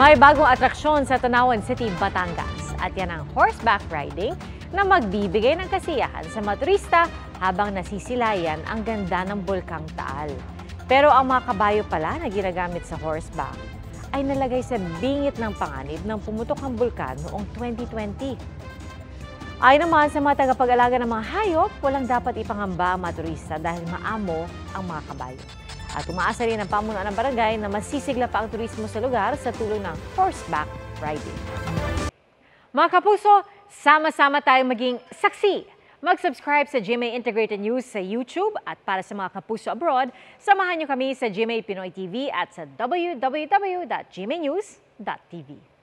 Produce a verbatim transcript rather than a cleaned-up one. May bagong atraksyon sa Tanauan City, Batangas at yan ang horseback riding na magbibigay ng kasiyahan sa maturista habang nasisilayan ang ganda ng Bulkang Taal. Pero ang mga kabayo pala na ginagamit sa horseback ay nalagay sa bingit ng panganib ng pumutok ang bulkan noong twenty twenty. Ayon naman sa mga tagapag-alaga ng mga hayop, walang dapat ipangamba ang maturista dahil maamo ang mga kabayo. At umaasa rin ang pamunuan ng barangay na masisigla pa ang turismo sa lugar sa tulong ng horseback riding. Mga kapuso, sama-sama tayo maging saksi. Mag-subscribe sa G M A Integrated News sa YouTube at para sa mga kapuso abroad, samahan niyo kami sa G M A Pinoy T V at sa w w w dot gmanews dot t v.